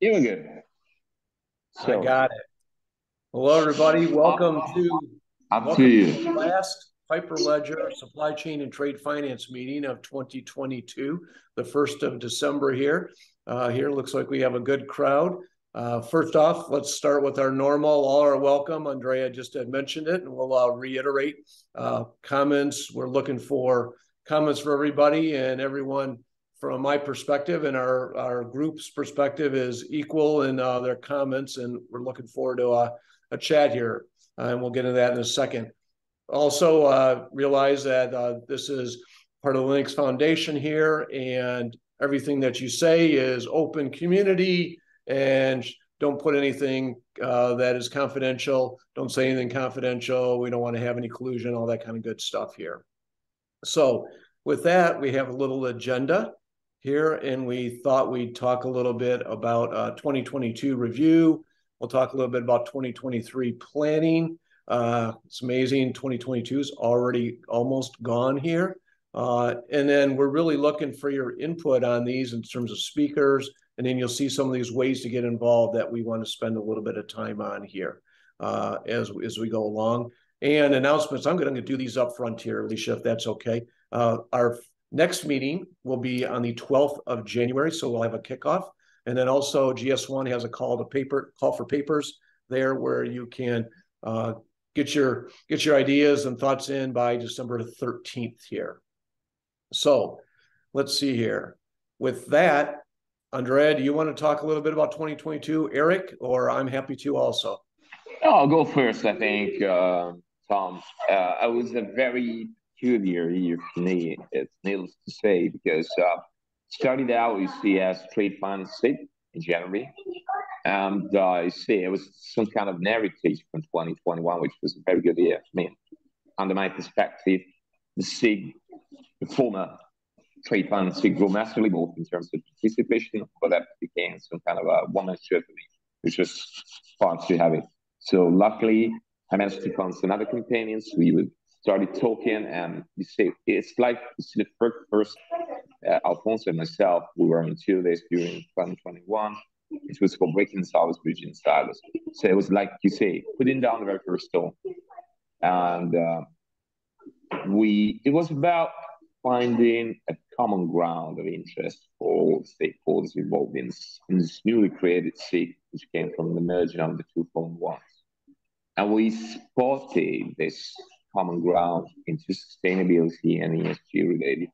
Doing good. So, I got it. Hello, everybody. Welcome to the last Hyperledger Supply Chain and Trade Finance meeting of 2022, the 1st of December here. Here looks like we have a good crowd. First off, let's start with our normal. All are welcome. Andrea just had mentioned it, and we'll reiterate comments. We're looking for comments for everybody, and everyone from my perspective and our group's perspective is equal in their comments, and we're looking forward to a chat here, and we'll get into that in a second. Also, realize that this is part of the Linux Foundation here, and everything that you say is open community, and don't put anything that is confidential. Don't say anything confidential. We don't want to have any collusion, all that kind of good stuff here. So with that, we have a little agenda here, and we thought we'd talk a little bit about 2022 review. We'll talk a little bit about 2023 planning. It's amazing, 2022 is already almost gone here. And then we're really looking for your input on these in terms of speakers, and then you'll see some of these ways to get involved that we want to spend a little bit of time on here as we go along. And announcements, I'm going to do these up front here, Alicia, if that's okay. Our next meeting will be on the 12th of January, so we'll have a kickoff. And then also GS1 has a call for papers there where you can get your ideas and thoughts in by December 13th here. So let's see here. With that, Andrea, do you want to talk a little bit about 2022, Eric, or I'm happy to also? No, I'll go first, I think, Tom. It was a very peculiar year for me, it's needless to say, because started out, you see, as Trade Finance in January, and you see, it was some kind of narrative from 2021, which was a very good year for me. Under my perspective, the SIG, the former Trade Finance SIG, grew massively both in terms of participation, but that became some kind of a one-man show for me, which was far too heavy. So luckily, I managed to find some other companions. We started talking, and you see, it's like you see the first Alfonso and myself, we were on 2 days during 2021. It was for breaking Salvage Bridge in Silas. So it was like you say, putting down the very first stone. And it was about finding a common ground of interest for all stakeholders involved in this newly created SIG, which came from the merging of the two former ones. And we spotted this common ground into sustainability and ESG related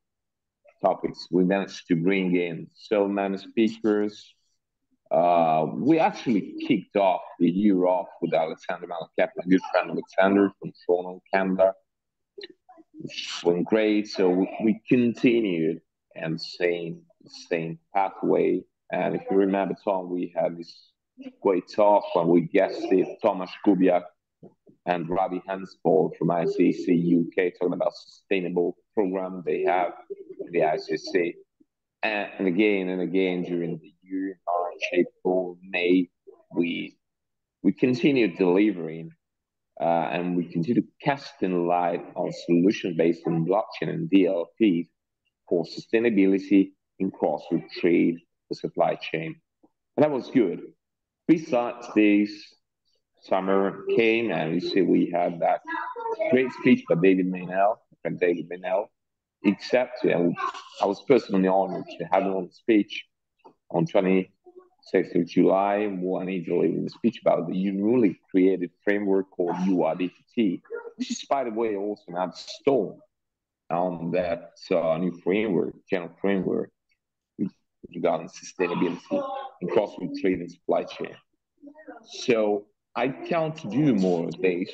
topics. We managed to bring in so many speakers. We actually kicked off the year off with Alexander Malkepa, a good friend of Alexander from Toronto, Canada. It's been great. So we continued and same pathway. And if you remember, Tom, we had this great talk when we guested Thomas Kubiak and Robbie Hansford from ICC UK talking about sustainable program they have in the ICC. And again and again during the year, March, April, May, we continued delivering. And we continue casting light on solutions based on blockchain and DLP for sustainability in cross-border trade, the supply chain. And that was good. Besides this, summer came, and you see we had that great speech by David Meynell, from David Meynell, except and I was personally honored to have him on the speech on 26th of July, when he delivered a speech about the newly created framework called URDT, which is, by the way, also another stone on that new framework, general framework, regarding sustainability in cross-border trade and supply chain. So I can't do more of this,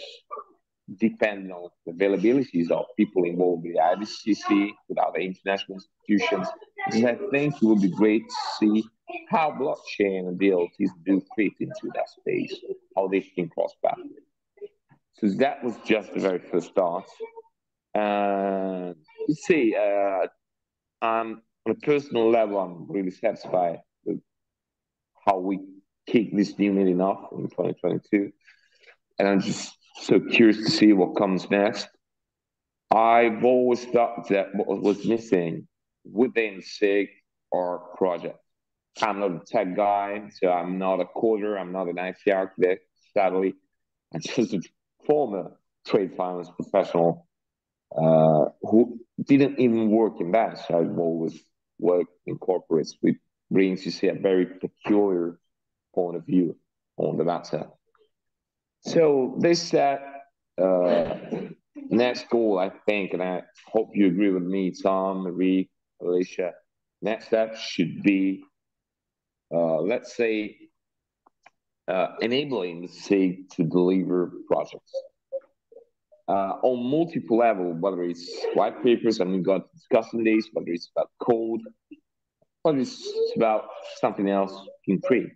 depending on the availabilities of people involved with the IBCC, with other international institutions, because I think it would be great to see how blockchain and DLTs do fit into that space, how they can cross paths. So that was just the very first start. You see, on a personal level, I'm really satisfied with how we kick this new meeting off in 2022. And I'm just so curious to see what comes next. I've always thought that what was missing within SIG are projects. I'm not a tech guy, so I'm not a coder. I'm not an IC architect, sadly. I'm just a former trade finance professional who didn't even work in banks. I've always worked in corporates, which brings, you see, a very peculiar point of view on the matter. So this next goal, I think, and I hope you agree with me, Tom, Marie, Alicia, next step should be, let's say, enabling the SIG to deliver projects on multiple levels, whether it's white papers, and we've got discussing this, whether it's about code, whether it's about something else in print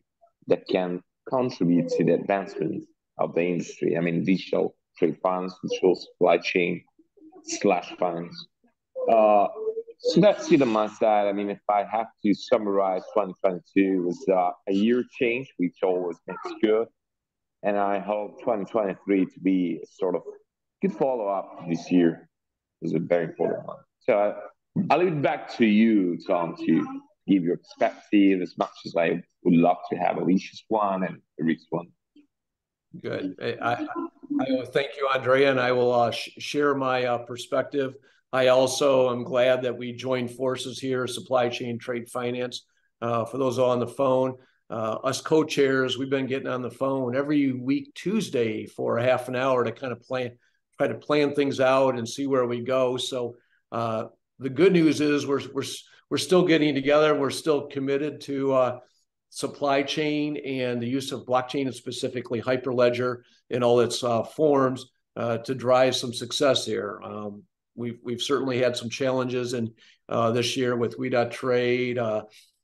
that can contribute to the advancement of the industry. I mean, digital trade finance, digital supply chain / finance. So that's it on my side. I mean, if I have to summarize, 2022 was a year change, which always makes good. And I hope 2023 to be a sort of good follow-up this year. It was a very important one. So I'll leave it back to you, Tom, to give your perspective as much as I would love to have Alicia's one and Eric's one. Good. I thank you, Andrea, and I will share my perspective. I also am glad that we joined forces here, supply chain, trade finance. For those on the phone, us co-chairs, we've been getting on the phone every week Tuesday for a half an hour to kind of try to plan things out and see where we go. So the good news is we're still getting together. We're still committed to supply chain and the use of blockchain, and specifically Hyperledger in all its forms to drive some success here. We've certainly had some challenges in this year with We.Trade,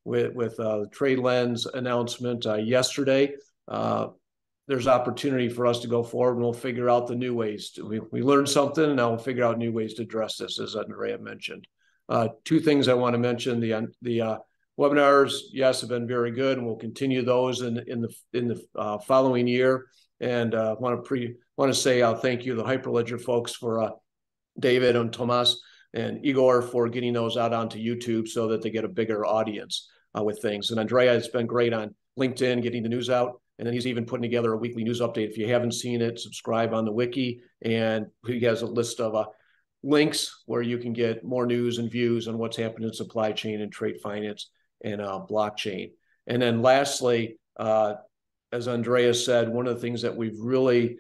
with TradeLens announcement yesterday. There's opportunity for us to go forward, and we'll figure out the new ways. We learned something, and now we'll figure out new ways to address this, as Andrea mentioned. Two things I want to mention: the webinars, yes, have been very good, and we'll continue those in the following year. And want to say thank you to the Hyperledger folks for. David and Tomas and Igor for getting those out onto YouTube so that they get a bigger audience with things. And Andrea has been great on LinkedIn, getting the news out. And then he's even putting together a weekly news update. If you haven't seen it, subscribe on the wiki. And he has a list of links where you can get more news and views on what's happening in supply chain and trade finance and blockchain. And then lastly, as Andrea said, one of the things that we've really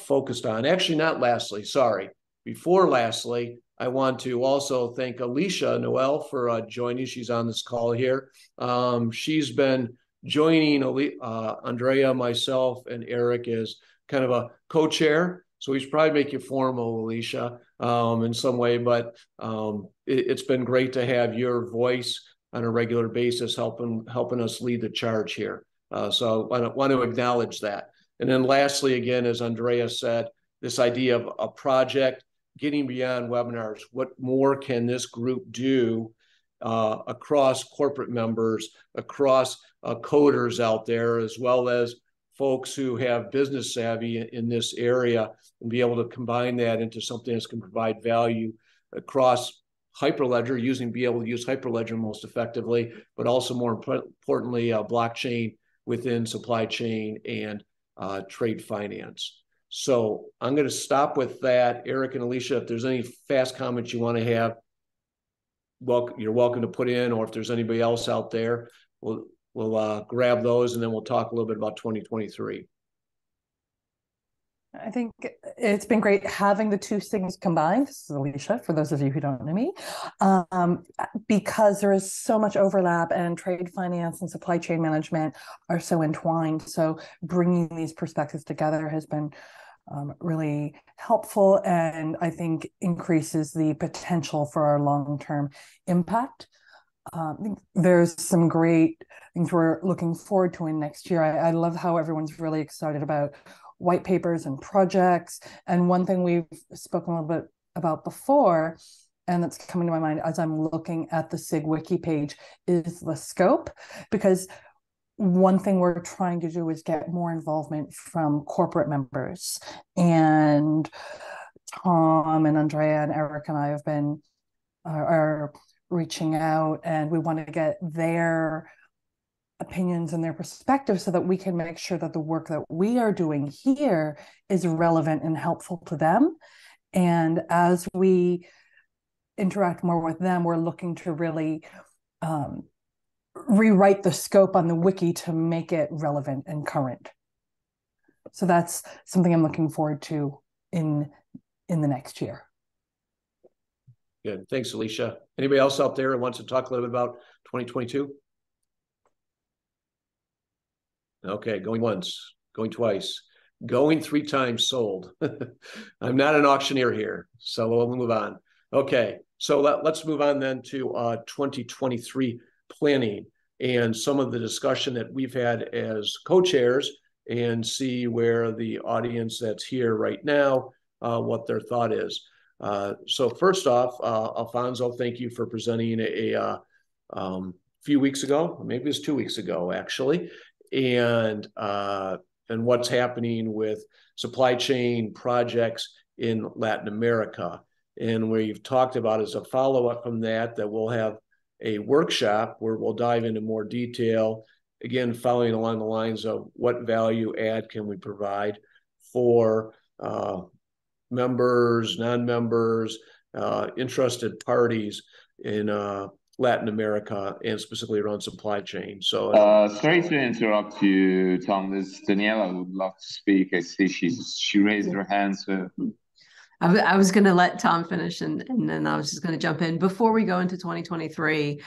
focused on, actually not lastly, sorry, before lastly, I want to also thank Alicia Noel for joining. She's on this call here. She's been joining Andrea, myself, and Eric as kind of a co-chair. So we should probably make you formal, Alicia, in some way. But it's been great to have your voice on a regular basis, helping us lead the charge here. So I want to acknowledge that. And then lastly, again, as Andrea said, this idea of a project. Getting beyond webinars, what more can this group do across corporate members, across coders out there, as well as folks who have business savvy in this area, and be able to combine that into something that's going to provide value across Hyperledger, be able to use Hyperledger most effectively, but also more importantly, blockchain within supply chain and trade finance. So I'm going to stop with that. Eric and Alicia, if there's any fast comments you want to have, you're welcome to put in, or if there's anybody else out there, we'll grab those, and then we'll talk a little bit about 2023. I think it's been great having the two things combined. This is Alicia, for those of you who don't know me, because there is so much overlap, and trade finance and supply chain management are so entwined. So bringing these perspectives together has been really helpful, and I think increases the potential for our long-term impact. There's some great things we're looking forward to in next year. I love how everyone's really excited about white papers and projects. And one thing we've spoken a little bit about before, and that's coming to my mind as I'm looking at the SIG Wiki page, is the scope. Because one thing we're trying to do is get more involvement from corporate members. And Tom and Andrea and Eric and I have been are reaching out, and we want to get their opinions and their perspectives so that we can make sure that the work that we are doing here is relevant and helpful to them. And as we interact more with them, we're looking to really rewrite the scope on the wiki to make it relevant and current. So that's something I'm looking forward to in the next year. Good. Thanks, Alicia. Anybody else out there who wants to talk a little bit about 2022? Okay, going once, going twice, going three times, sold. I'm not an auctioneer here, so we'll move on. Okay, so let's move on then to 2023 planning and some of the discussion that we've had as co-chairs, and see where the audience that's here right now, what their thought is. So first off, Alfonso, thank you for presenting a few weeks ago, maybe it was 2 weeks ago actually, and what's happening with supply chain projects in Latin America. And where you've talked about as a follow-up from that, that we'll have a workshop where we'll dive into more detail, again, following along the lines of what value add can we provide for members, non-members, interested parties in Latin America, and specifically around supply chain. So sorry to interrupt you, Tom. This Daniela would love to speak. I see she raised her hand. So I was going to let Tom finish, and then I was just going to jump in. Before we go into 2023,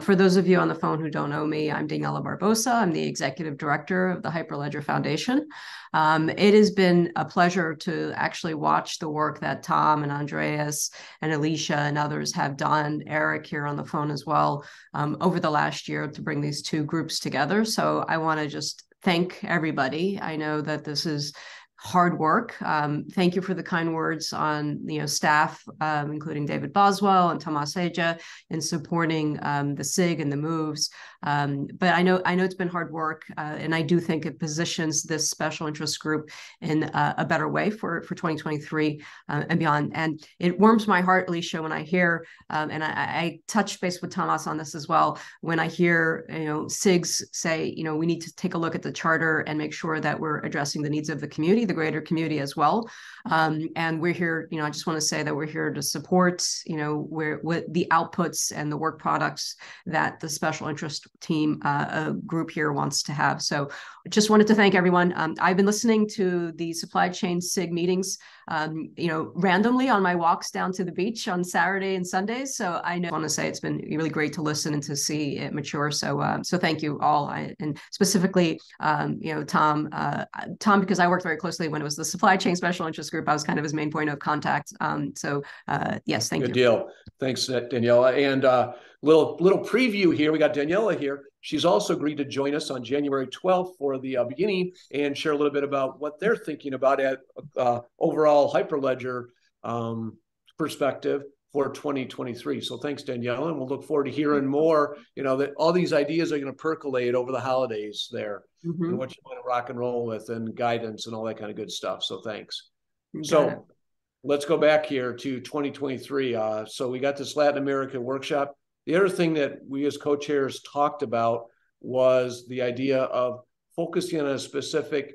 for those of you on the phone who don't know me, I'm Daniela Barbosa. I'm the Executive Director of the Hyperledger Foundation. It has been a pleasure to actually watch the work that Tom and Andreas and Alicia and others have done, Eric here on the phone as well, over the last year to bring these two groups together. So I want to just thank everybody. I know that this is hard work. Thank you for the kind words on staff, including David Boswell and Tomas Aja, in supporting the SIG and the moves. But I know it's been hard work, and I do think it positions this special interest group in a better way for 2023 and beyond. And it warms my heart, Alicia, when I hear, and I touched base with Tomas on this as well, when I hear SIGs say, we need to take a look at the charter and make sure that we're addressing the needs of the community, the greater community as well. And we're here, I just want to say that we're here to support, with the outputs and the work products that the special interest team group here wants to have. So just wanted to thank everyone. I've been listening to the supply chain SIG meetings, randomly on my walks down to the beach on Saturday and Sundays. So I want to say it's been really great to listen and to see it mature. So so thank you all. And specifically, Tom, because I worked very closely when it was the supply chain special interest group. I was kind of his main point of contact. Yes, thank you. Good deal. Thanks, Daniela. And little preview here. We got Daniela here. She's also agreed to join us on January 12th for the beginning and share a little bit about what they're thinking about at overall Hyperledger perspective for 2023. So thanks, Daniela, and we'll look forward to hearing more. That all these ideas are going to percolate over the holidays there, and what you want to rock and roll with, and guidance and all that kind of good stuff. So thanks. So let's go back here to 2023. So we got this Latin American workshop. The other thing that we as co-chairs talked about was the idea of focusing on a specific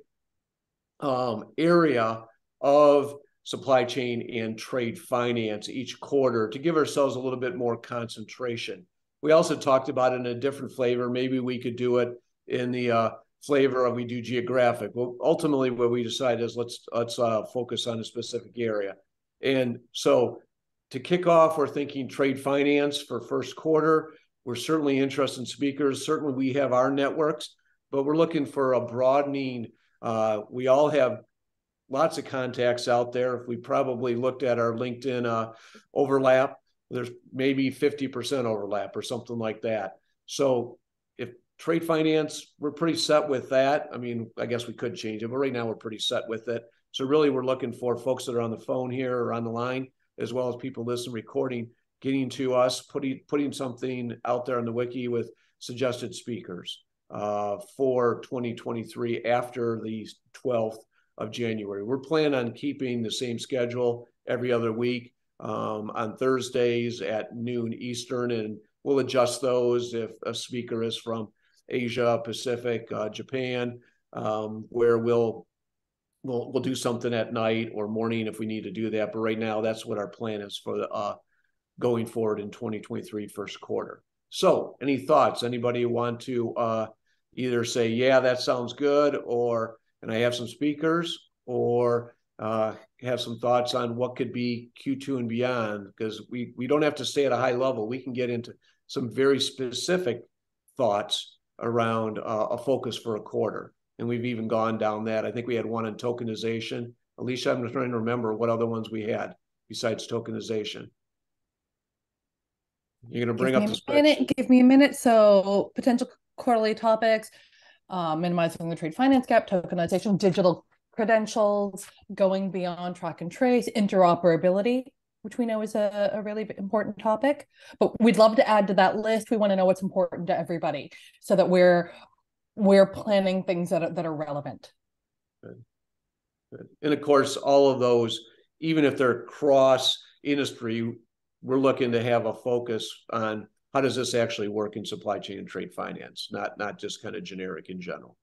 area of supply chain and trade finance each quarter to give ourselves a little bit more concentration. We also talked about it in a different flavor. Maybe we could do it in the flavor of we do geographic. Well, ultimately what we decided is let's focus on a specific area. And so to kick off, we're thinking trade finance for first quarter. We're certainly interested in speakers. Certainly we have our networks, but we're looking for a broadening. We all have lots of contacts out there. If we probably looked at our LinkedIn overlap, there's maybe 50% overlap or something like that. So if trade finance, we're pretty set with that. I mean, I guess we could change it, but right now we're pretty set with it. So really we're looking for folks that are on the phone here or on the line, as well as people listening, recording, getting to us, putting something out there on the wiki with suggested speakers for 2023 after the 12th of January. We're planning on keeping the same schedule every other week on Thursdays at noon Eastern, and we'll adjust those if a speaker is from Asia Pacific, Japan, where we'll do something at night or morning if we need to do that. But right now, that's what our plan is for the going forward in 2023 first quarter. So, any thoughts? Anybody want to either say, "Yeah, that sounds good," or "And I have some speakers," or have some thoughts on what could be Q2 and beyond? Because we don't have to stay at a high level. We can get into some very specific thoughts around a focus for a quarter. And we've even gone down that. I think we had one on tokenization. Alicia, I'm trying to remember what other ones we had besides tokenization. You're going to bring up the minute. Give me a minute. So potential quarterly topics, minimizing the trade finance gap, tokenization, digital credentials, going beyond track and trace, interoperability, which we know is a really important topic, but we'd love to add to that list. We want to know what's important to everybody so that we're planning things that are relevant. Good. Good. And of course, all of those, even if they're cross industry, we're looking to have a focus on how does this actually work in supply chain and trade finance, not just kind of generic in general.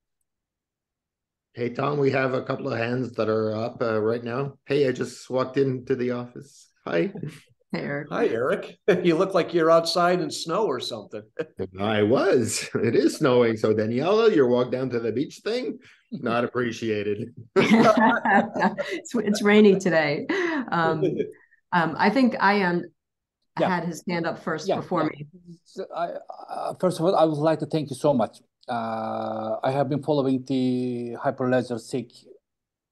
Hey, Tom, we have a couple of hands that are up right now. Hey, I just walked into the office. Hi. Hey, Eric. Hi, Eric. You look like you're outside in snow or something. I was. It is snowing. So, Daniela, your walk down to the beach thing, not appreciated. It's rainy today. I think Eijan had his hand up first before me. So first of all, I would like to thank you so much. I have been following the Hyperledger SIG,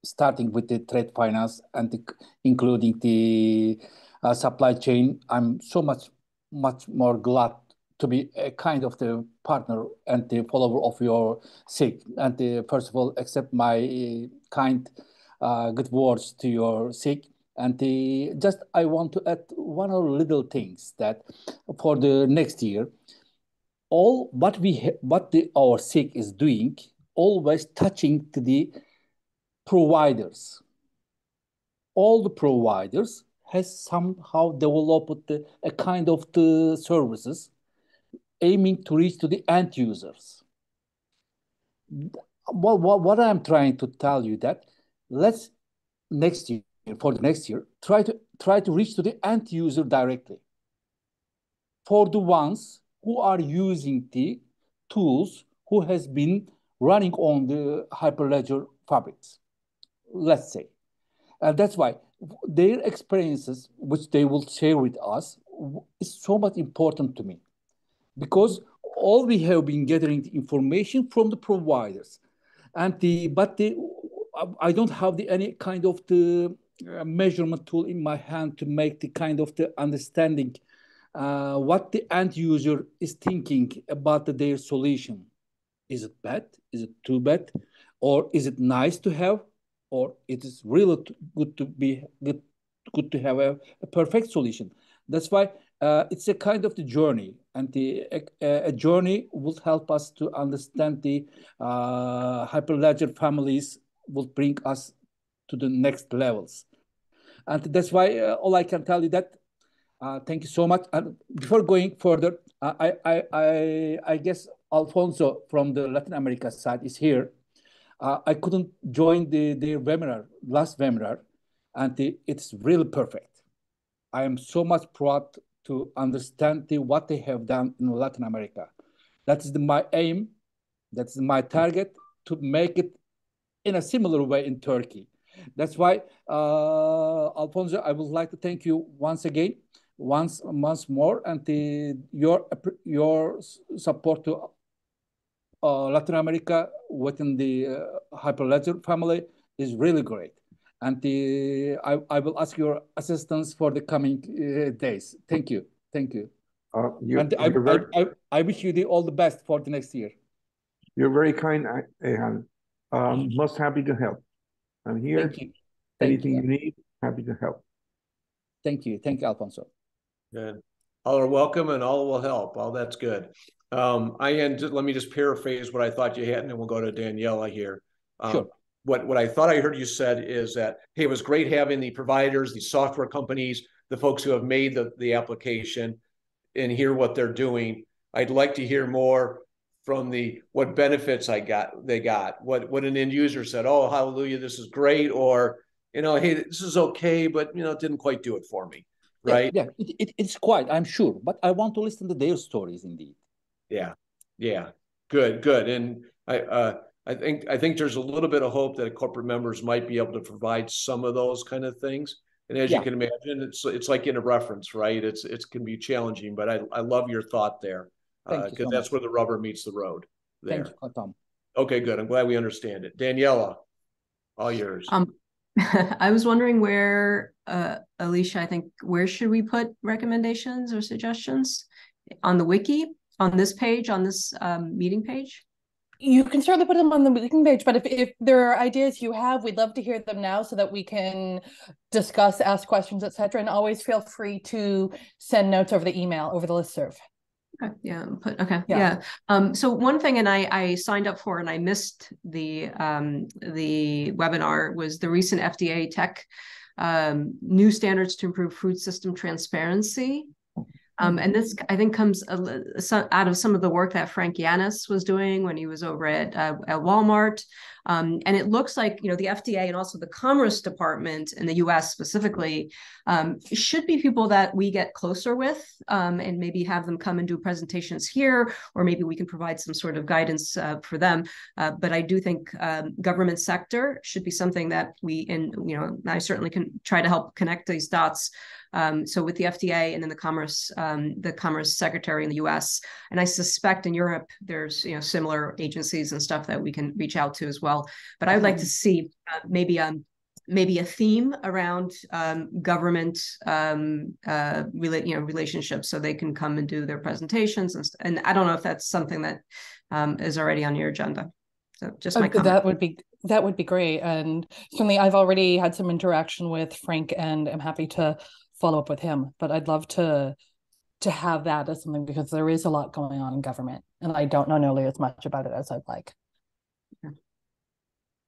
starting with the trade finance and including the supply chain. I'm so much more glad to be a kind of the partner and the follower of your SIG. And first of all, accept my kind good words to your SIG. And just I want to add one or little things that for the next year, all what our SIG is doing, always touching to the providers. All the providers has somehow developed a kind of the services aiming to reach to the end users. What I'm trying to tell you that let's for the next year try to reach to the end user directly. For the ones who are using the tools who has been running on the Hyperledger fabrics, let's say. And that's why their experiences, which they will share with us, is so much important to me. Because all we have been gathering the information from the providers. And I don't have any kind of the measurement tool in my hand to make the kind of the understanding what the end user is thinking about their solution. Is it bad? Is it too bad? Or is it nice to have? Or it is really good to have a perfect solution. That's why it's a kind of the journey, and a journey will help us to understand the Hyperledger families will bring us to the next levels. And that's why all I can tell you that thank you so much. And before going further, I guess Alfonso from the Latin America side is here. I couldn't join the webinar, last webinar, and it's really perfect. I am so much proud to understand what they have done in Latin America. That is my aim, that's my target, to make it in a similar way in Turkey. That's why, Alfonso, I would like to thank you once again, once more, and your support to Latin America within the Hyperledger family is really great. And I will ask your assistance for the coming days. Thank you. Thank you. I wish you all the best for the next year. You're very kind, Eijan. Most happy to help. I'm here. Thank you. Anything you need, happy to help. Thank you. Thank you, Alfonso. Good. All are welcome and all will help. All that's good. Let me just paraphrase what I thought you had, and then we'll go to Daniela here. Sure. What I thought I heard you said is that, hey, it was great having the providers, the software companies, the folks who have made the application, and hear what they're doing. I'd like to hear more from the what benefits they got, what an end user said, oh, hallelujah, this is great, or, you know, hey, this is okay, but, you know, it didn't quite do it for me, right? Yeah, it's quite, I'm sure, but I want to listen to their stories indeed. Yeah, yeah, good. And I think there's a little bit of hope that corporate members might be able to provide some of those kind of things. And as you can imagine, it's like in a reference, right? It can be challenging, but I love your thought there, because that's where the rubber meets the road there. Thank you, Tom. Okay, good. I'm glad we understand it. Daniela, all yours. I was wondering where, Alicia, I think, where should we put recommendations or suggestions? On the wiki, on this page, on this meeting page? You can certainly put them on the meeting page, but if there are ideas you have, we'd love to hear them now so that we can discuss, ask questions, etc. And always feel free to send notes over the email, over the listserv. Okay. Yeah. So one thing, and I signed up for, and I missed the webinar, was the recent FDA tech new standards to improve food system transparency. And this, I think, comes out of some of the work that Frank Yiannas was doing when he was over at Walmart. And it looks like, you know, the FDA and also the Commerce Department in the U.S. specifically should be people that we get closer with, and maybe have them come and do presentations here, or maybe we can provide some sort of guidance for them. But I do think government sector should be something that we, and, you know, I certainly can try to help connect these dots. So with the FDA and then the Commerce Secretary in the U.S., and I suspect in Europe there's, you know, similar agencies and stuff that we can reach out to as well. But I would like to see maybe a theme around government relationships, so they can come and do their presentations. And I don't know if that's something that is already on your agenda. So just my comment. That would be great. And certainly, I've already had some interaction with Frank, and I'm happy to follow up with him. But I'd love to have that as something, because there is a lot going on in government, and I don't know nearly as much about it as I'd like.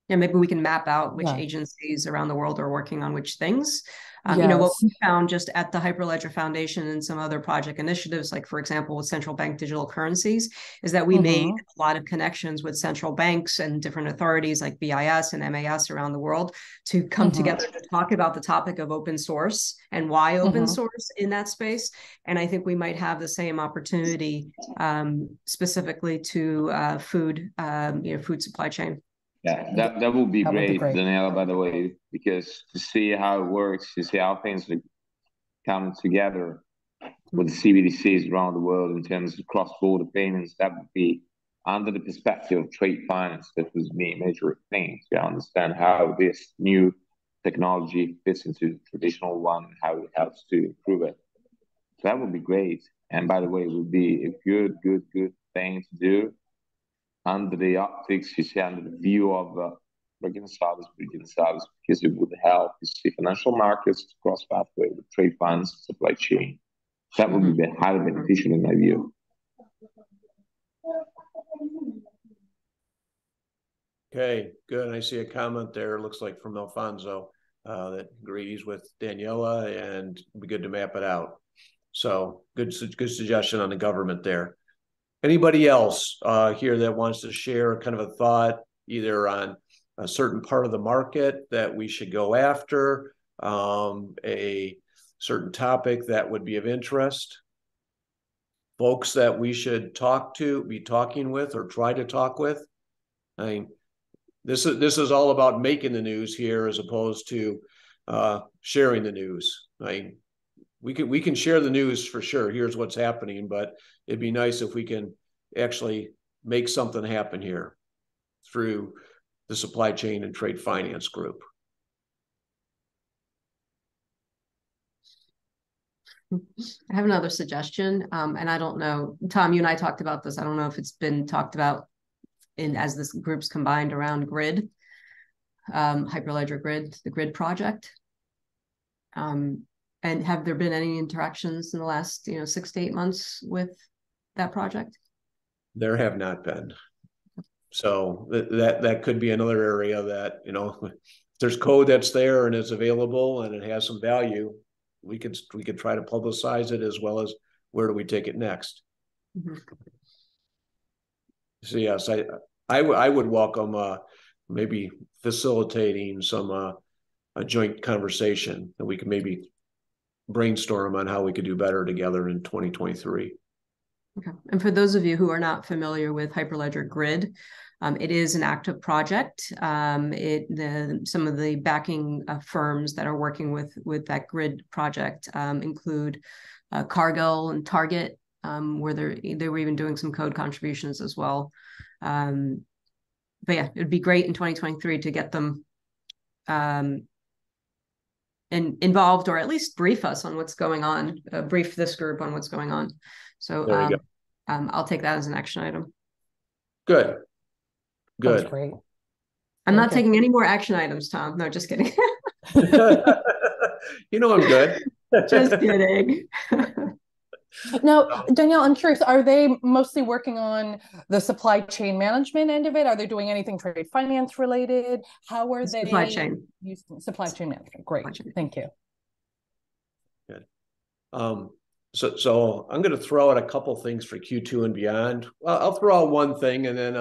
Yeah, maybe we can map out which agencies around the world are working on which things. You know, what we found just at the Hyperledger Foundation and some other project initiatives, like, for example, with central bank digital currencies, is that we made a lot of connections with central banks and different authorities like BIS and MAS around the world to come together to talk about the topic of open source and why open source in that space. And I think we might have the same opportunity specifically to food supply chain. Yeah, that would be great, Daniela, by the way, because to see how it works, to see how things come together with the CBDCs around the world in terms of cross-border payments, that would be under the perspective of trade finance. That was the major thing, to understand how this new technology fits into the traditional one and how it helps to improve it. So that would be great. And by the way, it would be a good thing to do. Under the optics, you see, under the view of bridging service, because it would help you see financial markets to cross pathway with trade funds, supply chain. That would be highly beneficial in my view. Okay, good. I see a comment there. It looks like from Alfonso that agrees with Daniela, and it'd be good to map it out. So good suggestion on the government there. Anybody else here that wants to share kind of a thought either on a certain part of the market that we should go after, a certain topic that would be of interest, folks that we should talk to, be talking with, or try to talk with? I mean, this is all about making the news here as opposed to sharing the news. I mean, we can share the news for sure. Here's what's happening, but it'd be nice if we can actually make something happen here through the supply chain and trade finance group. I have another suggestion, and I don't know, Tom, you and I talked about this. I don't know if it's been talked about as this group's combined around Grid, Hyperledger Grid, the Grid project. And have there been any interactions in the last, 6 to 8 months with that project? There have not been. So that could be another area that, there's code that's there and it's available and it has some value. We could try to publicize it, as well as where do we take it next. So yes, I would welcome maybe facilitating some a joint conversation that we can maybe brainstorm on how we could do better together in 2023. Okay. And for those of you who are not familiar with Hyperledger Grid, it is an active project. Some of the backing firms that are working with that Grid project include Cargill and Target, where they were even doing some code contributions as well. But yeah, it would be great in 2023 to get them involved, or at least brief us on what's going on, brief this group on what's going on. So I'll take that as an action item. Good. Good. That's great. I'm not taking any more action items, Tom. No, just kidding. You know I'm good. Just kidding. Now, Danielle, I'm curious, are they mostly working on the supply chain management end of it? Are they doing anything trade finance related? How are they using supply chain management? Great. Thank you. Good. So I'm going to throw out a couple things for Q2 and beyond. I'll throw out one thing, and then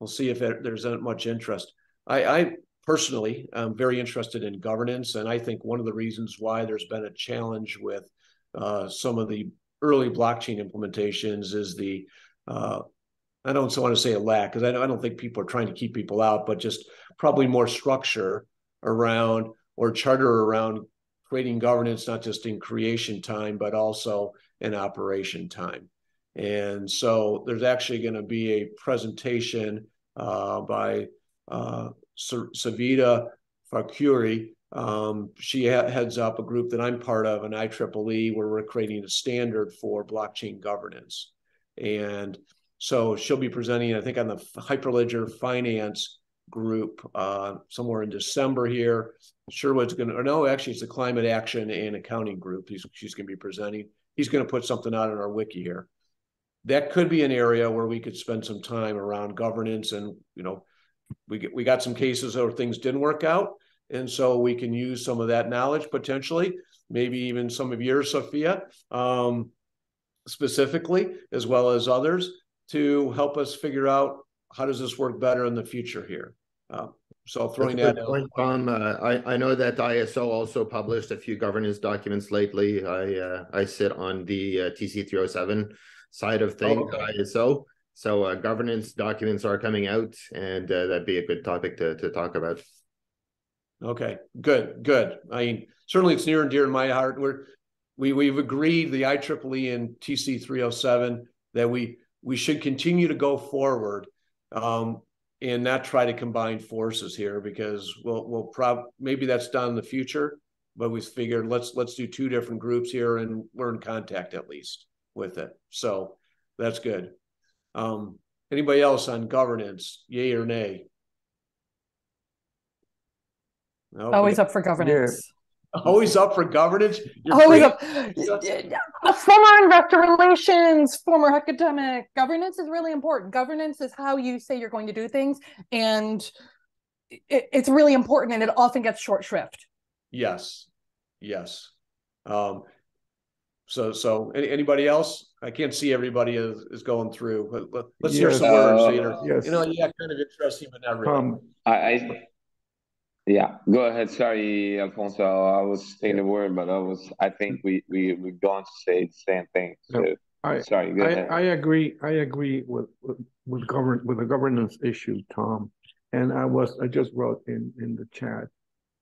we'll see if there's much interest. I personally am very interested in governance, and I think one of the reasons why there's been a challenge with some of the early blockchain implementations is the, I don't want to say a lack, because I don't think people are trying to keep people out, but just probably more structure around or charter around creating governance, not just in creation time, but also in operation time. And so there's actually going to be a presentation by Savita Fakuri. She heads up a group that I'm part of, an IEEE, where we're creating a standard for blockchain governance. And so she'll be presenting, I think, on the Hyperledger Finance group somewhere in December here. Sherwood's going to, or no, actually it's the Climate Action and Accounting group. She's going to be presenting. He's going to put something out on our wiki here. That could be an area where we could spend some time around governance, and you know, we got some cases where things didn't work out. And so we can use some of that knowledge potentially, maybe even some of yours, Sophia, specifically, as well as others, to help us figure out how does this work better in the future here. So throwing that out. Tom, I know that ISO also published a few governance documents lately. I sit on the TC 307 side of things, ISO. So governance documents are coming out, and that'd be a good topic to talk about. Okay, good, good. I mean, certainly it's near and dear to my heart. We've agreed, the IEEE and TC 307, that we should continue to go forward and not try to combine forces here, because maybe that's done in the future, but we figured let's do two different groups here, and we're in contact at least with it. So that's good. Anybody else on governance, yay or nay? Okay. Always up for governance. Yeah. Always up for governance. Always up. Former investor relations, former academic. Governance is really important. Governance is how you say you're going to do things, and it's really important, and it often gets short shrift. Yes, yes. So anybody else? I can't see everybody is going through. But let's hear some words. Yes. You know, yeah, kind of interesting, but not really. Yeah, go ahead. Sorry, Alfonso. I was saying the word, but I think we're going to say the same thing. So no, sorry, go ahead. I agree with the governance issue, Tom. And I just wrote in the chat.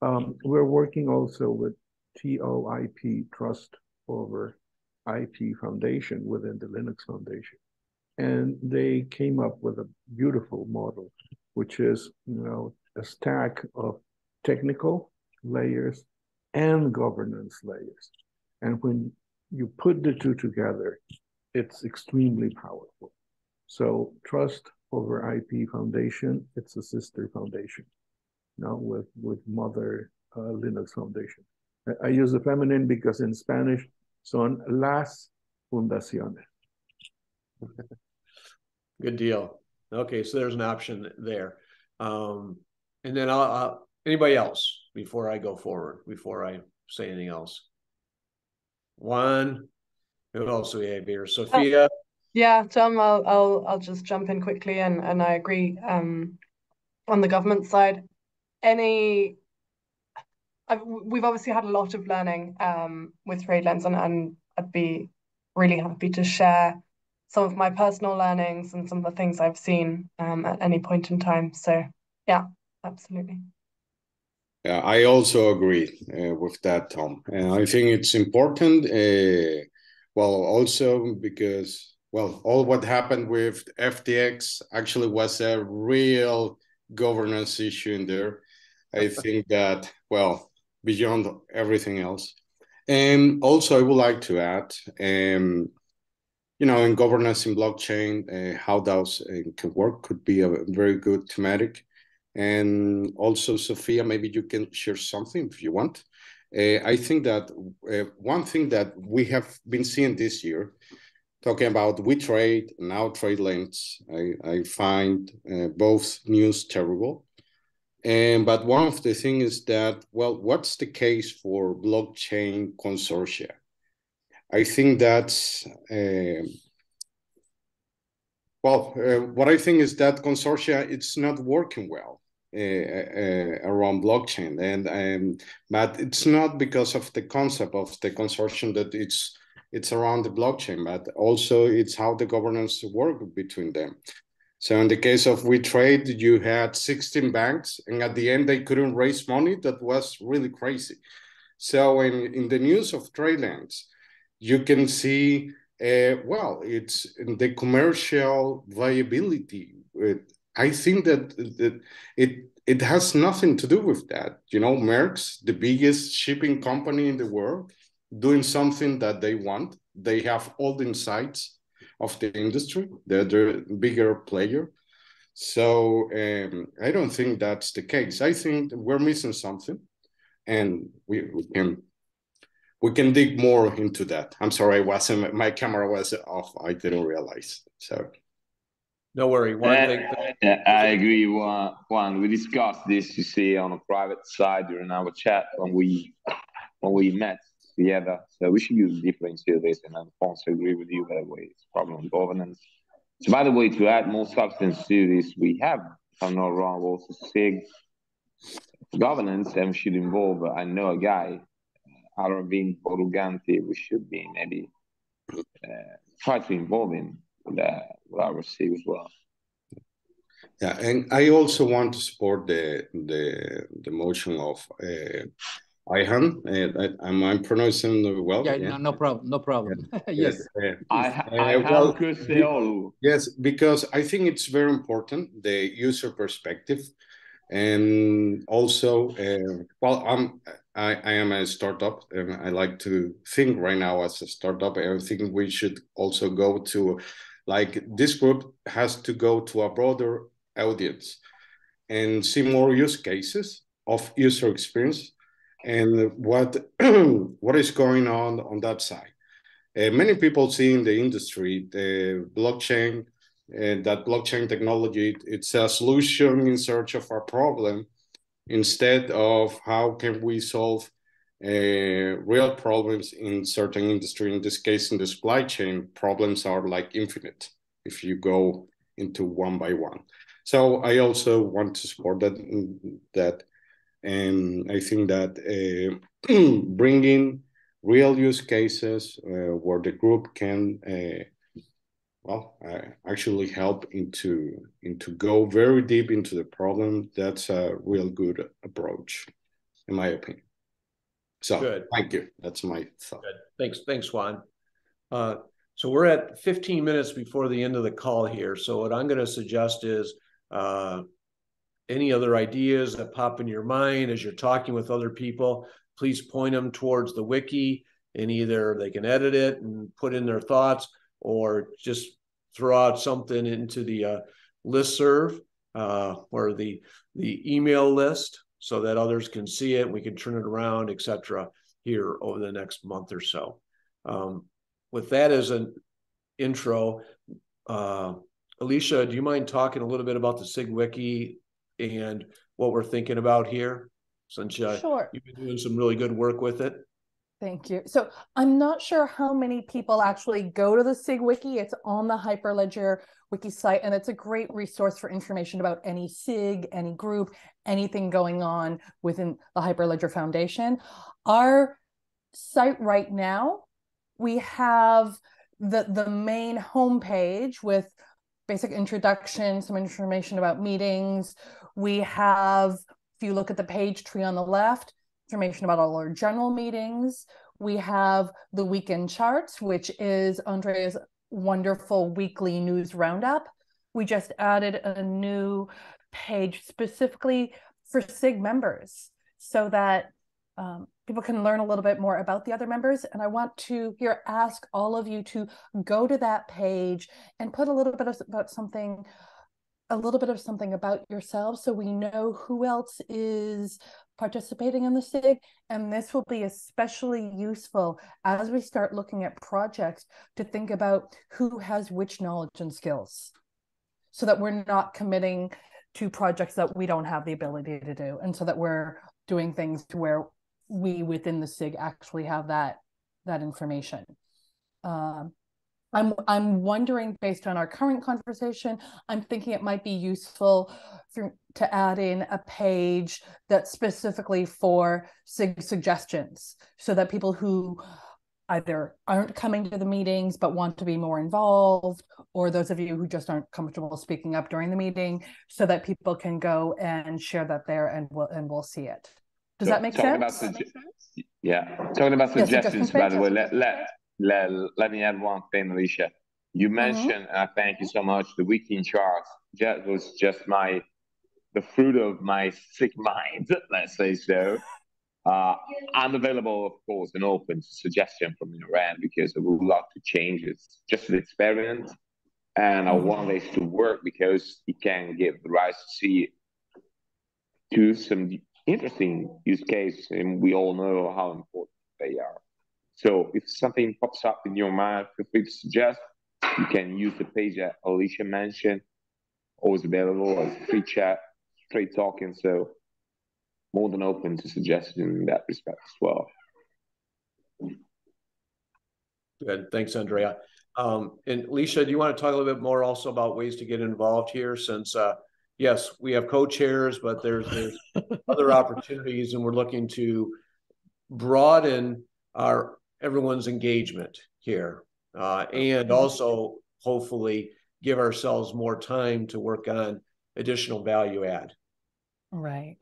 We're working also with TOIP, Trust Over IP Foundation, within the Linux Foundation, and they came up with a beautiful model, which is, you know, a stack of technical layers and governance layers. And when you put the two together, it's extremely powerful. So Trust Over IP Foundation, it's a sister foundation, now with Mother Linux Foundation. I use the feminine because in Spanish, son las fundaciones. Good deal. Okay, so there's an option there. And then anybody else before I go forward, before I say anything else? Juan, who else do we have here? Sophia? Yeah, Tom, I'll just jump in quickly, and I agree. On the government side, we've obviously had a lot of learning with TradeLens, and I'd be really happy to share some of my personal learnings and some of the things I've seen at any point in time. So yeah, absolutely. Yeah, I also agree with that, Tom. And I think it's important, well, also because, well, all what happened with FTX actually was a real governance issue in there. I think that, well, beyond everything else. And also I would like to add, you know, in governance in blockchain, how those can work could be a very good thematic. And also, Sophia, maybe you can share something if you want. I think that one thing that we have been seeing this year, talking about We.Trade, now TradeLens, I find both news terrible. But one of the things is that, well, what's the case for blockchain consortia? I think that's, what I think is that consortia, it's not working well around blockchain. But it's not because of the concept of the consortium that it's around the blockchain, but also it's how the governance work between them. So in the case of We.Trade, you had 16 banks, and at the end, they couldn't raise money. That was really crazy. So in the news of TradeLens, you can see, well, it's the commercial viability. I think that it has nothing to do with that. You know, Merck's, the biggest shipping company in the world, doing something that they want. They have all the insights of the industry. They're the bigger player. So I don't think that's the case. I think we're missing something, and we can dig more into that. I'm sorry, my camera was off. I didn't realize. So no worry. I agree, Juan. We discussed this, you see, on a private side during our chat when we met together. So we should use different surveys, and Alfonso agree with you, by the way, it's problem governance. So by the way, to add more substance to this, we have, if I'm not wrong, also SIG governance, and we should involve, I know a guy, Aravind Boruganti, we should be maybe try to involve him with our SIG as well. Yeah, and I also want to support the motion of Eijan, I'm pronouncing it well. Yeah, yeah. No problem. No problem. Yeah. Yes. Yes, because I think it's very important, the user perspective, and also, I am a startup, and I like to think right now as a startup. I think we should also go to, like, this group has to go to a broader audience, and see more use cases of user experience. And what is going on that side? Many people see in the industry the blockchain, that blockchain technology, it's a solution in search of a problem, instead of how can we solve real problems in certain industry. In this case, in the supply chain, problems are like infinite if you go into one by one. So I also want to support that. And I think that bringing real use cases where the group can, actually help into go very deep into the problem, that's a real good approach, in my opinion. So good. Thank you. That's my thought. Good. Thanks, Juan. So we're at 15 minutes before the end of the call here. So what I'm going to suggest is, any other ideas that pop in your mind as you're talking with other people, please point them towards the wiki, and either they can edit it and put in their thoughts, or just throw out something into the listserv or the email list so that others can see it. We can turn it around, etc. here over the next month or so. With that as an intro, Alicia, do you mind talking a little bit about the SIG Wiki and what we're thinking about here, since sure, you've been doing some really good work with it? Thank you. So I'm not sure how many people actually go to the SIG Wiki. It's on the Hyperledger Wiki site, and it's a great resource for information about any SIG, any group, anything going on within the Hyperledger Foundation. Our site right now, we have the main homepage with basic introduction, some information about meetings. We have, if you look at the page tree on the left, information about all our general meetings. We have the weekend charts, which is Andrea's wonderful weekly news roundup. We just added a new page specifically for SIG members so that people can learn a little bit more about the other members. And I want to here ask all of you to go to that page and put a little bit about something, a little bit of something about yourselves, so we know who else is participating in the SIG. And this will be especially useful as we start looking at projects to think about who has which knowledge and skills, so that we're not committing to projects that we don't have the ability to do, and so that we're doing things to where we within the SIG actually have that information. I'm wondering, based on our current conversation, I'm thinking it might be useful to add in a page that's specifically for SIG suggestions, so that people who either aren't coming to the meetings but want to be more involved, or those of you who just aren't comfortable speaking up during the meeting, so that people can go and share that there, and we'll see it. Does that make sense? Yeah. Talking about suggestions, by the way, let me add one thing, Alicia. You mentioned, and I thank you so much, the weekend charts. That was just the fruit of my sick mind, let's say so. I'm available, of course, and open to suggestion from your end, because I would love to change it. Just an experiment, and I want this to work, because it can give the rise to see to some interesting use cases, and we all know how important they are. So if something pops up in your mind, feel free to suggest. You can use the page that Alicia mentioned, always available as free chat, straight talking. So more than open to suggestions in that respect as well. Good, thanks, Andrea. And Alicia, do you want to talk a little bit more also about ways to get involved here, since yes, we have co-chairs, but there's other opportunities, and we're looking to broaden our everyone's engagement here, and also hopefully give ourselves more time to work on additional value add. Right.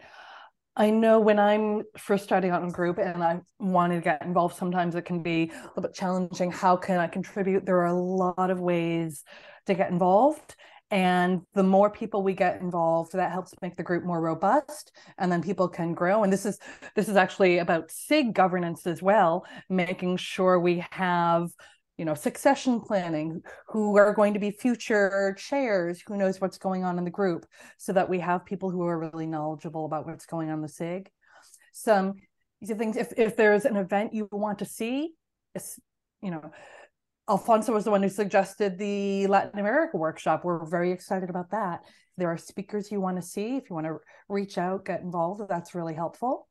I know when I'm first starting out in group and I wanted to get involved, sometimes it can be a little bit challenging. How can I contribute? There are a lot of ways to get involved. And the more people we get involved, that helps make the group more robust, and then people can grow. And this is actually about SIG governance as well, making sure we have, you know, succession planning, who are going to be future chairs, who knows what's going on in the group, so that we have people who are really knowledgeable about what's going on in the SIG. Some easy things, if there's an event you want to see, you know, Alfonso was the one who suggested the Latin America workshop. We're very excited about that. There are speakers you want to see. If you want to reach out, get involved, that's really helpful.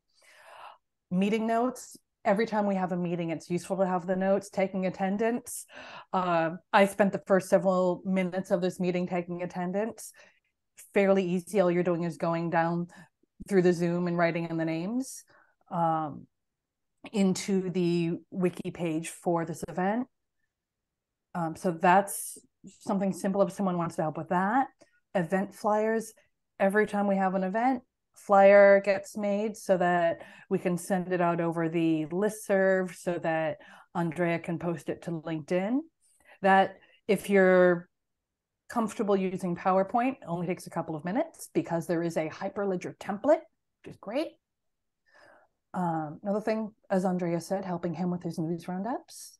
Meeting notes. Every time we have a meeting, it's useful to have the notes, taking attendance. I spent the first several minutes of this meeting taking attendance. Fairly easy. All you're doing is going down through the Zoom and writing in the names into the wiki page for this event. So that's something simple if someone wants to help with that. Event flyers. Every time we have an event, flyer gets made so that we can send it out over the listserv, so that Andrea can post it to LinkedIn. That if you're comfortable using PowerPoint, it only takes a couple of minutes, because there is a Hyperledger template, which is great. Another thing, as Andrea said, helping him with his news roundups.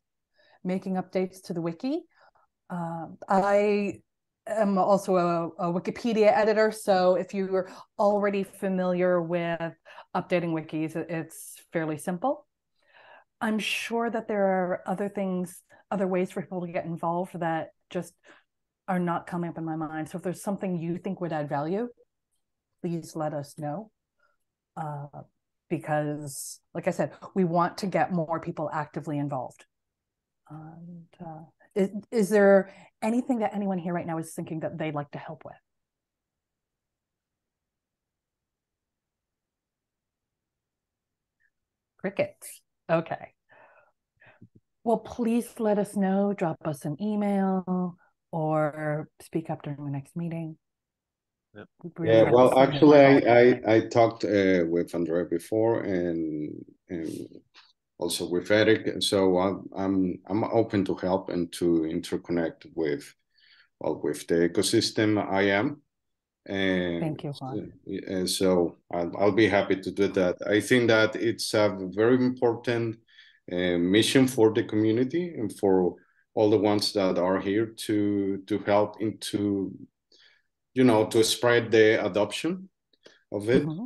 Making updates to the wiki. I am also a Wikipedia editor, so if you are already familiar with updating wikis, it's fairly simple. I'm sure that there are other things, other ways for people to get involved that just are not coming up in my mind. So if there's something you think would add value, please let us know. because, like I said, we want to get more people actively involved. And, is there anything that anyone here right now is thinking that they'd like to help with? Crickets. Okay. Well, please let us know, drop us an email or speak up during the next meeting. Yep. Yeah, well, actually, I talked with Andrea before and also with Eric, and so I'm open to help and to interconnect with, well, with the ecosystem I am. And thank you, Juan. And so I'll be happy to do that. I think that it's a very important mission for the community and for all the ones that are here to help into, you know, to spread the adoption of it. Mm-hmm.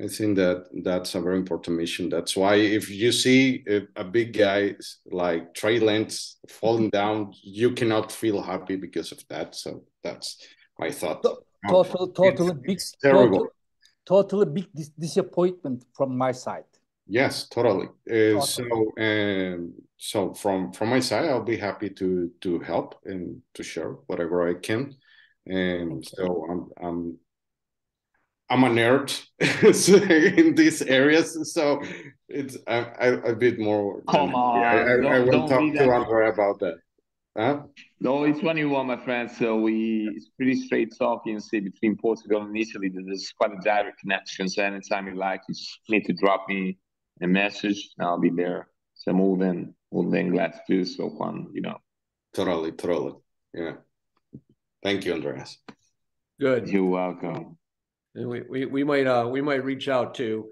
I think that that's a very important mission. That's why if you see a big guy like TradeLens falling down, you cannot feel happy because of that. So that's my thought. Totally big disappointment from my side. Yes, totally. So from my side, I'll be happy to help and to share whatever I can. And so I'm a nerd in these areas, so it's a bit more. Come on, I will talk to Andrea about that. Huh? No, it's 21, my friend. So it's pretty straight talking, say, between Portugal and Italy. There's quite a direct connection. So anytime you like, you just need to drop me a message, and I'll be there. So more than glad to do so, Juan. You know, totally, yeah. Thank you, Andreas. Good. You're welcome. And we might reach out to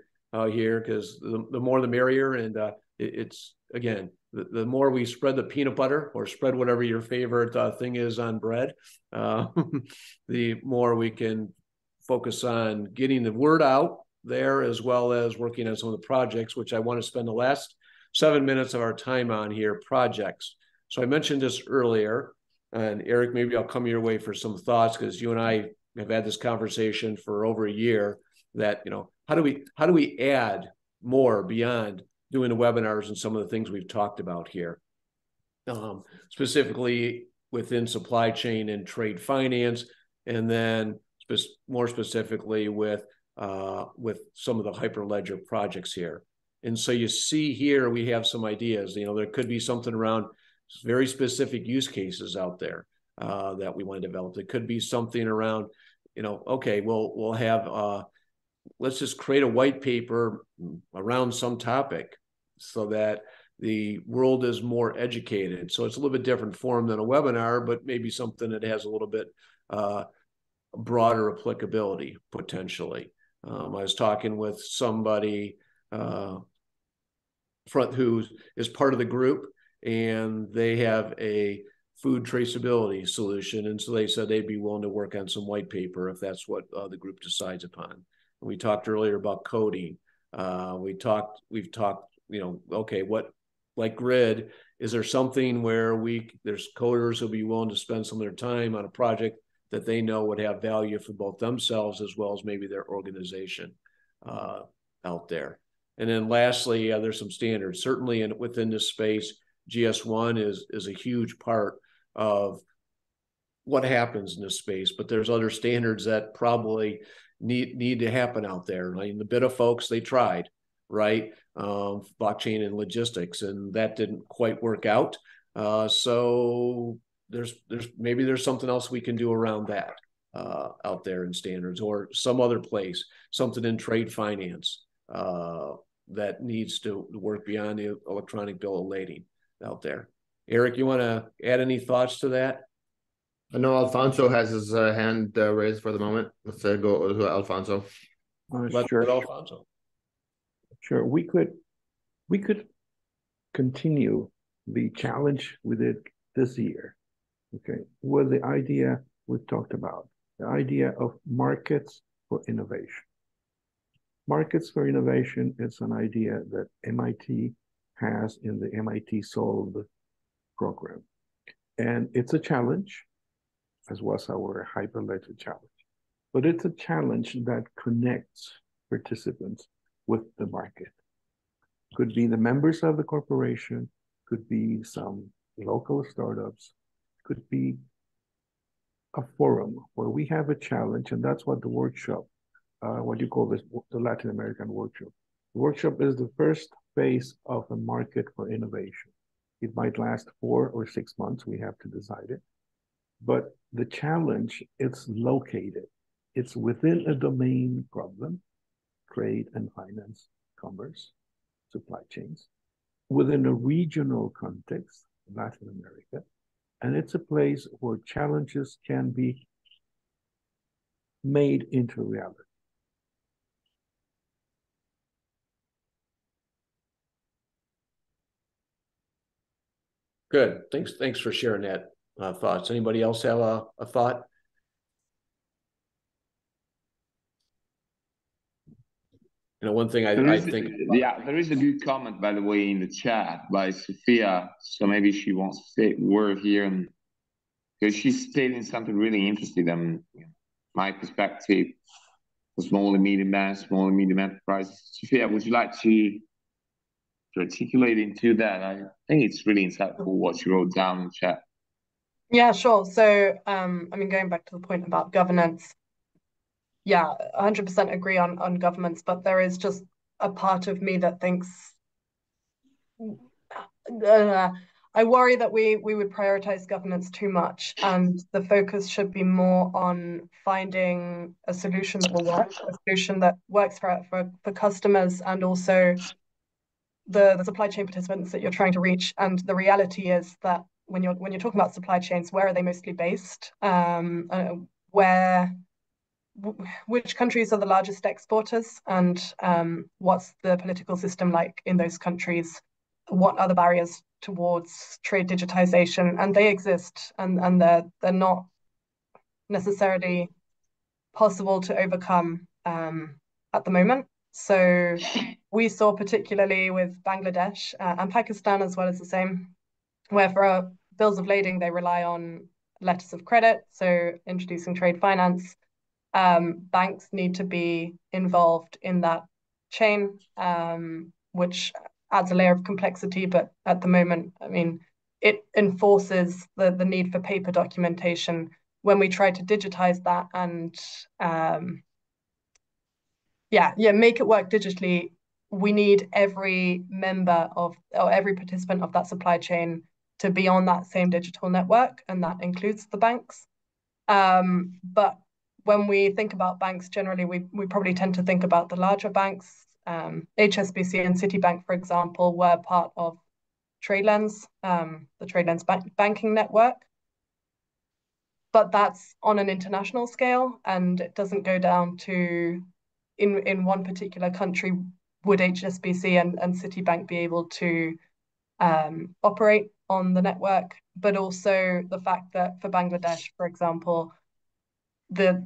here, because the more the merrier, and it's again, the more we spread the peanut butter, or spread whatever your favorite thing is on bread, the more we can focus on getting the word out there, as well as working on some of the projects, which I want to spend the last 7 minutes of our time on here, projects. So I mentioned this earlier, and Eric, maybe I'll come your way for some thoughts, because you and I have had this conversation for over a year, that, you know, how do we add more beyond doing the webinars and some of the things we've talked about here, specifically within supply chain and trade finance, and then more specifically with some of the Hyperledger projects here. And so you see here, we have some ideas. You know, there could be something around very specific use cases out there that we want to develop. It could be something around, you know, okay, we'll have, let's just create a white paper around some topic so that the world is more educated. So it's a little bit different form than a webinar, but maybe something that has a little bit broader applicability, potentially. I was talking with somebody who is part of the group, and they have a food traceability solution. And so they said they'd be willing to work on some white paper if that's what the group decides upon. We talked earlier about coding. We've talked, you know, okay, what, like Grid, is there something where there's coders who'll be willing to spend some of their time on a project that they know would have value for both themselves as well as maybe their organization out there. And then lastly, there's some standards. Certainly within this space, GS1 is a huge part of what happens in this space, but there's other standards that probably need to happen out there. I mean, the bit of folks, they tried, right? Blockchain and logistics, and that didn't quite work out. So maybe there's something else we can do around that out there in standards, or some other place, something in trade finance that needs to work beyond the electronic bill of lading out there. Eric, you want to add any thoughts to that? I know Alfonso has his hand raised for the moment. Let's go to Alfonso. Sure. We could continue the challenge with it this year. Okay, was the idea we talked about, the idea of markets for innovation. Markets for innovation is an idea that MIT has in the MIT Solve program, and it's a challenge, as was our Hyperledger challenge. But it's a challenge that connects participants with the market. Could be the members of the corporation, could be some local startups, could be a forum where we have a challenge, and that's what the workshop, what you call this, the Latin American workshop. The workshop is the first phase of a market for innovation. It might last 4 or 6 months, we have to decide it. But the challenge, it's located. It's within a domain problem, trade and finance, commerce, supply chains, within a regional context, Latin America, and it's a place where challenges can be made into reality. Good. Thanks for sharing that thoughts. Anybody else have a thought? You know, one thing I think... Yeah, there is a good comment, by the way, in the chat by Sophia. So maybe she wants to say a word here. And, because she's stating something really interesting. My perspective for small and medium enterprises. Sophia, would you like to articulate into that? I think it's really insightful what you wrote down in the chat. Yeah, sure. So, I mean, going back to the point about governance, yeah, 100% agree on governments, but there is just a part of me that thinks, I worry that we would prioritize governance too much, and the focus should be more on finding a solution that will work, a solution that works for customers and also the supply chain participants that you're trying to reach. And the reality is that when you're talking about supply chains, where are they mostly based? Which countries are the largest exporters, and what's the political system like in those countries? What are the barriers towards trade digitization? And they exist, and they're not necessarily possible to overcome at the moment. So we saw particularly with Bangladesh and Pakistan, as well as the same, where for bills of lading, they rely on letters of credit, so introducing trade finance. Banks need to be involved in that chain, which adds a layer of complexity. But at the moment, I mean, it enforces the need for paper documentation. When we try to digitize that and make it work digitally, we need every member of or every participant of that supply chain to be on that same digital network, and that includes the banks. But when we think about banks generally, we probably tend to think about the larger banks. HSBC and Citibank, for example, were part of TradeLens, the TradeLens banking network. But that's on an international scale, and it doesn't go down to, in one particular country, would HSBC and Citibank be able to operate on the network? But also the fact that for Bangladesh, for example, the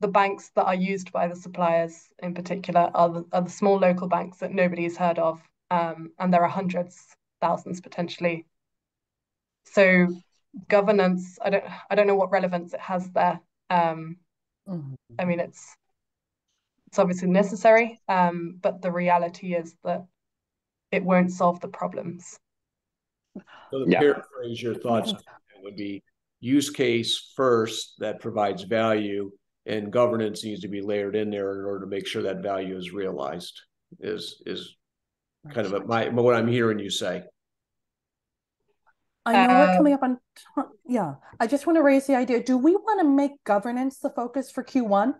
banks that are used by the suppliers in particular are the small local banks that nobody's heard of, and there are hundreds, thousands potentially. So governance, I don't know what relevance it has there. I mean, it's obviously necessary, but the reality is that it won't solve the problems. So to paraphrase your thoughts, it would be use case first that provides value, and governance needs to be layered in there in order to make sure that value is realized, is kind of what I'm hearing you say. I know we're coming up on, yeah. I just want to raise the idea, do we want to make governance the focus for Q1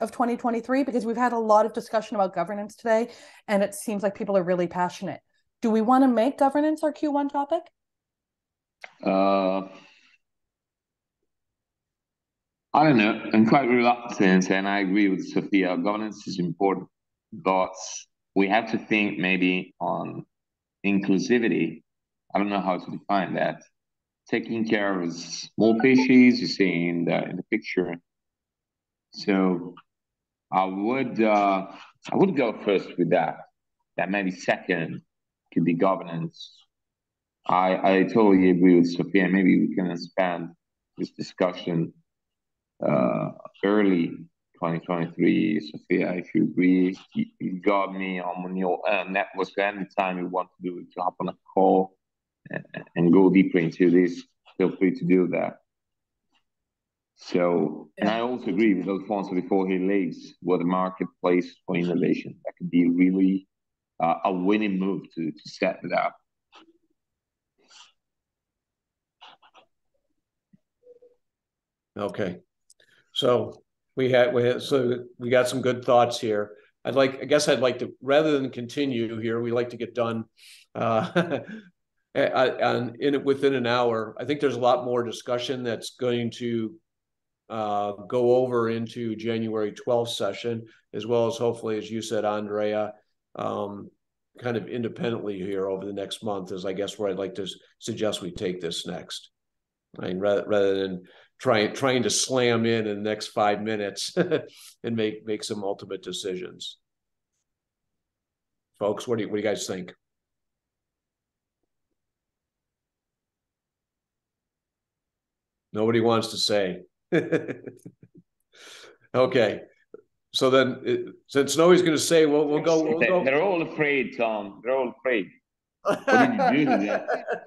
of 2023? Because we've had a lot of discussion about governance today, and it seems like people are really passionate. Do we want to make governance our Q1 topic? I don't know. I'm quite reluctant, and I agree with Sophia. Governance is important, but we have to think maybe on inclusivity. I don't know how to define that. Taking care of small species, you see in the picture. So I would go first with that. That maybe second could be governance. I totally agree with Sophia. Maybe we can expand this discussion early 2023, Sophia, if you agree, you got me on your network. So anytime you want to do it, to hop on a call and go deeper into this, feel free to do that. So, and I also agree with Alfonso before he leaves, what a marketplace for innovation. That could be really a winning move to set it up. Okay, so we got some good thoughts here. I guess I'd like to, rather than continue here, we like to get done within an hour. I think there's a lot more discussion that's going to go over into January 12th session, as well as hopefully, as you said, Andrea, kind of independently here over the next month is, I guess, where I'd like to suggest we take this next. I mean, rather than trying to slam in the next 5 minutes and make some ultimate decisions. Folks, what do you guys think? Nobody wants to say. Okay. So then since nobody's going to say, we'll go. They're all afraid, Tom. They're all afraid. What did you do today?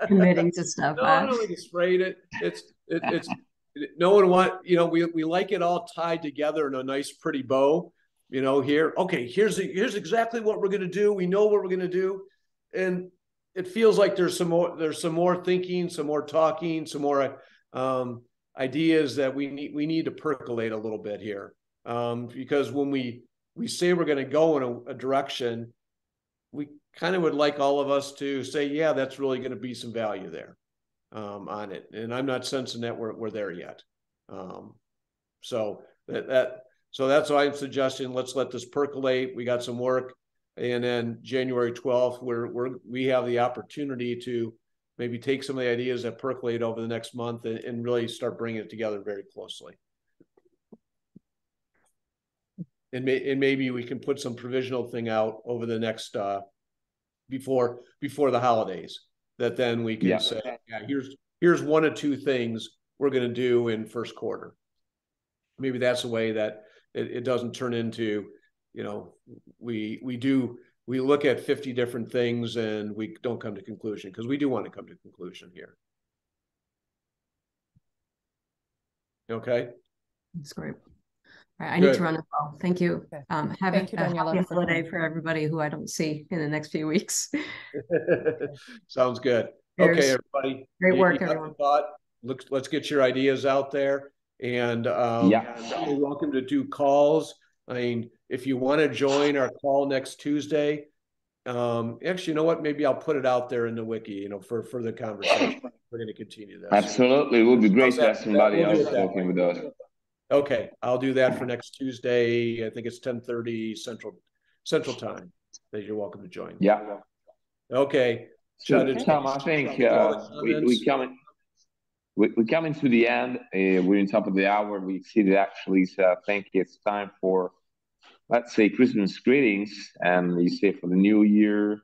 Committing to stuff. No, I'm not really afraid. It's no one want, you know, we like it all tied together in a nice pretty bow, you know, here. Okay, here's exactly what we're going to do. We know what we're going to do. And it feels like there's some more thinking, some more talking, some more ideas that we need to percolate a little bit here. Because when we say we're going to go in a direction, we kind of would like all of us to say, yeah, that's really going to be some value there. On it, and I'm not sensing that we're there yet. So that's why I'm suggesting let's let this percolate. We got some work, and then January 12th, we have the opportunity to maybe take some of the ideas that percolate over the next month and really start bringing it together very closely. And maybe we can put some provisional thing out over the next before the holidays. That then we can say, yeah, here's one or two things we're going to do in first quarter. Maybe that's a way that it doesn't turn into, you know, we look at 50 different things and we don't come to conclusion, because we do want to come to conclusion here. Okay, that's great. All right, I need to run as well. Thank you. Okay. Happy holiday for everybody who I don't see in the next few weeks. Sounds good. Okay, everybody. Great work, everyone. Let's get your ideas out there. And you're welcome to do calls. I mean, if you want to join our call next Tuesday, actually, you know what? Maybe I'll put it out there in the wiki, you know, for further conversation. We're going to continue this. Absolutely. It would be great to have somebody else talking with us. Okay, I'll do that for next Tuesday. I think it's 10:30 Central Time that you're welcome to join. Yeah. Okay. So, Tom, I think we're coming to the end. We're on top of the hour. We exceeded actually. So I think it's time for, let's say, Christmas greetings, and you say for the new year.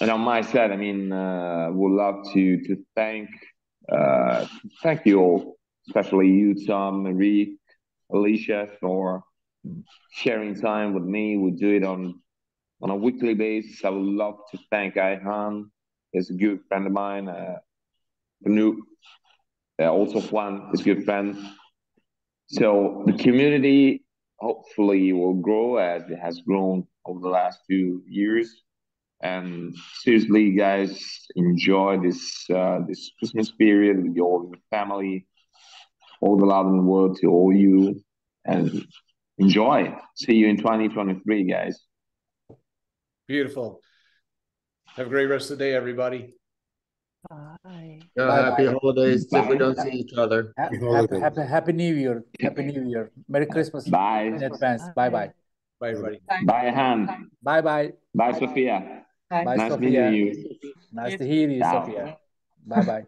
And on my side, I mean, we'd love to thank you all. Especially you, Tom, Eric, Alicia, for sharing time with me. We do it on a weekly basis. I would love to thank Eijan. He's a good friend of mine. Also Juan is a good friend. So the community hopefully will grow as it has grown over the last few years. And seriously, guys, enjoy this Christmas period with your family. All the love in the world to all you, and enjoy. See you in 2023, guys. Beautiful. Have a great rest of the day, everybody. Bye. Happy holidays. Bye. If we don't see each other. Happy New Year. Happy New Year. Merry Christmas. Bye. In advance. Bye-bye. Bye, everybody. Bye, Han. Bye-bye. Bye, Sophia. Bye. Nice to meet you. Nice to hear you, Sophia. Bye-bye.